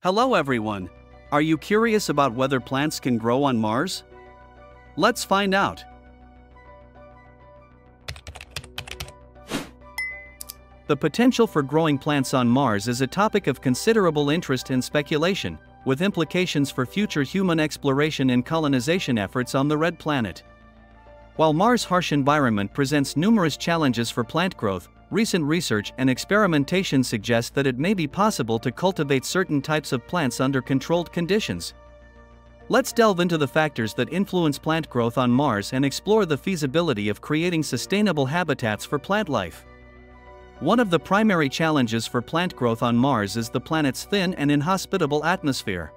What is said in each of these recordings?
Hello everyone! Are you curious about whether plants can grow on Mars? Let's find out! The potential for growing plants on Mars is a topic of considerable interest and speculation, with implications for future human exploration and colonization efforts on the Red Planet. While Mars' harsh environment presents numerous challenges for plant growth, recent research and experimentation suggest that it may be possible to cultivate certain types of plants under controlled conditions. Let's delve into the factors that influence plant growth on Mars and explore the feasibility of creating sustainable habitats for plant life. One of the primary challenges for plant growth on Mars is the planet's thin and inhospitable atmosphere.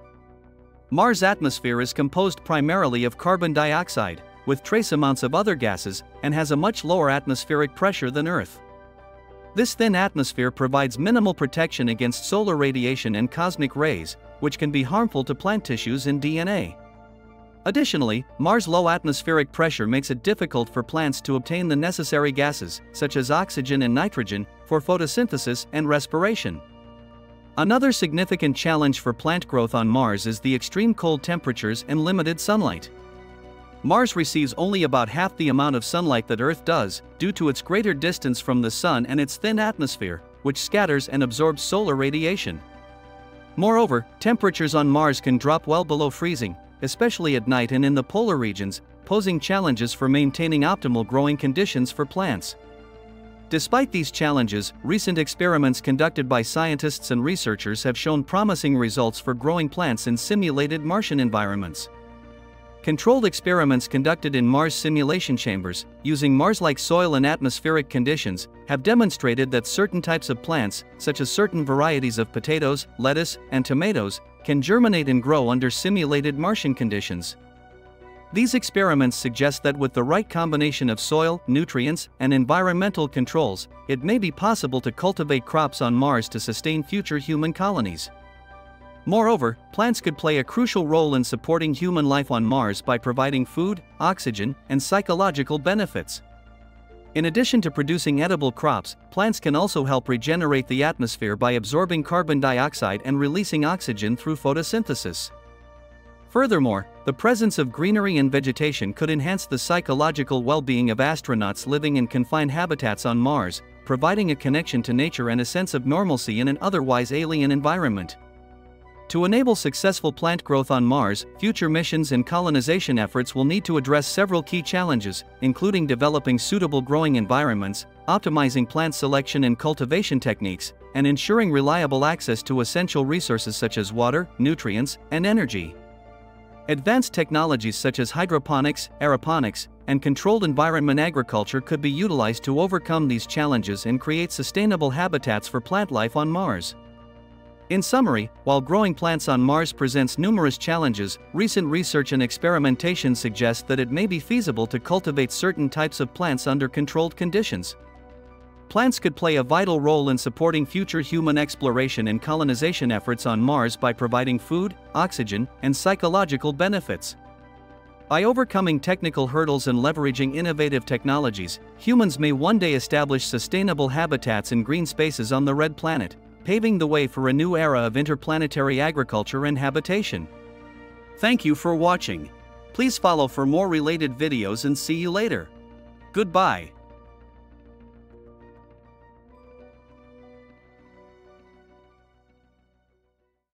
Mars' atmosphere is composed primarily of carbon dioxide, with trace amounts of other gases, and has a much lower atmospheric pressure than Earth. This thin atmosphere provides minimal protection against solar radiation and cosmic rays, which can be harmful to plant tissues and DNA. Additionally, Mars' low atmospheric pressure makes it difficult for plants to obtain the necessary gases, such as oxygen and nitrogen, for photosynthesis and respiration. Another significant challenge for plant growth on Mars is the extreme cold temperatures and limited sunlight. Mars receives only about half the amount of sunlight that Earth does, due to its greater distance from the Sun and its thin atmosphere, which scatters and absorbs solar radiation. Moreover, temperatures on Mars can drop well below freezing, especially at night and in the polar regions, posing challenges for maintaining optimal growing conditions for plants. Despite these challenges, recent experiments conducted by scientists and researchers have shown promising results for growing plants in simulated Martian environments. Controlled experiments conducted in Mars simulation chambers, using Mars-like soil and atmospheric conditions, have demonstrated that certain types of plants, such as certain varieties of potatoes, lettuce, and tomatoes, can germinate and grow under simulated Martian conditions. These experiments suggest that with the right combination of soil, nutrients, and environmental controls, it may be possible to cultivate crops on Mars to sustain future human colonies. Moreover, plants could play a crucial role in supporting human life on Mars by providing food, oxygen, and psychological benefits. In addition to producing edible crops, plants can also help regenerate the atmosphere by absorbing carbon dioxide and releasing oxygen through photosynthesis. Furthermore, the presence of greenery and vegetation could enhance the psychological well-being of astronauts living in confined habitats on Mars, providing a connection to nature and a sense of normalcy in an otherwise alien environment. To enable successful plant growth on Mars, future missions and colonization efforts will need to address several key challenges, including developing suitable growing environments, optimizing plant selection and cultivation techniques, and ensuring reliable access to essential resources such as water, nutrients, and energy. Advanced technologies such as hydroponics, aeroponics, and controlled environment agriculture could be utilized to overcome these challenges and create sustainable habitats for plant life on Mars. In summary, while growing plants on Mars presents numerous challenges, recent research and experimentation suggest that it may be feasible to cultivate certain types of plants under controlled conditions. Plants could play a vital role in supporting future human exploration and colonization efforts on Mars by providing food, oxygen, and psychological benefits. By overcoming technical hurdles and leveraging innovative technologies, humans may one day establish sustainable habitats and green spaces on the Red Planet, paving the way for a new era of interplanetary agriculture and habitation. Thank you for watching. Please follow for more related videos and see you later. Goodbye.